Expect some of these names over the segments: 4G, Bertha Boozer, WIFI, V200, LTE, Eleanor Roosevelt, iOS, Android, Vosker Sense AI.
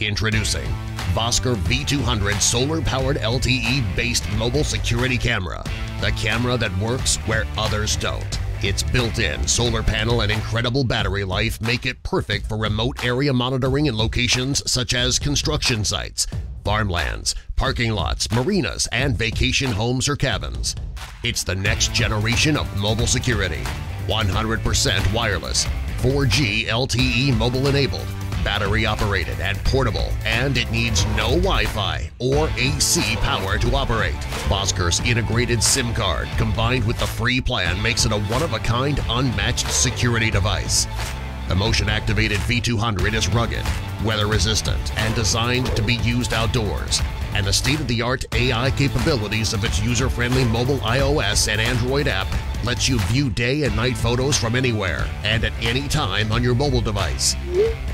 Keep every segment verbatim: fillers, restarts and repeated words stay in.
Introducing Vosker V two hundred solar-powered L T E-based mobile security camera. The camera that works where others don't. Its built-in solar panel and incredible battery life make it perfect for remote area monitoring in locations such as construction sites, farmlands, parking lots, marinas, and vacation homes or cabins. It's the next generation of mobile security. one hundred percent wireless, four G L T E mobile enabled, battery operated and portable, and it needs no Wi-Fi or A C power to operate. Vosker's integrated SIM card combined with the free plan makes it a one-of-a-kind unmatched security device. The motion-activated V two hundred is rugged, weather-resistant, and designed to be used outdoors. And the state-of-the-art A I capabilities of its user-friendly mobile iOS and Android app lets you view day and night photos from anywhere and at any time on your mobile device.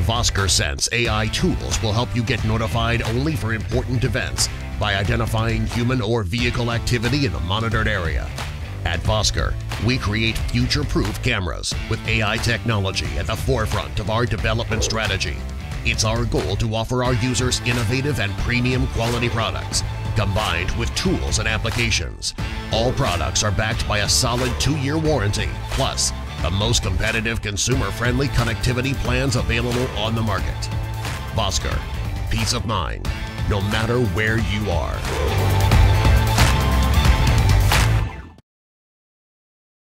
Vosker Sense A I tools will help you get notified only for important events by identifying human or vehicle activity in a monitored area. At Vosker, we create future-proof cameras with A I technology at the forefront of our development strategy. It's our goal to offer our users innovative and premium quality products, combined with tools and applications. All products are backed by a solid two-year warranty, plus the most competitive consumer-friendly connectivity plans available on the market. Vosker, peace of mind, no matter where you are.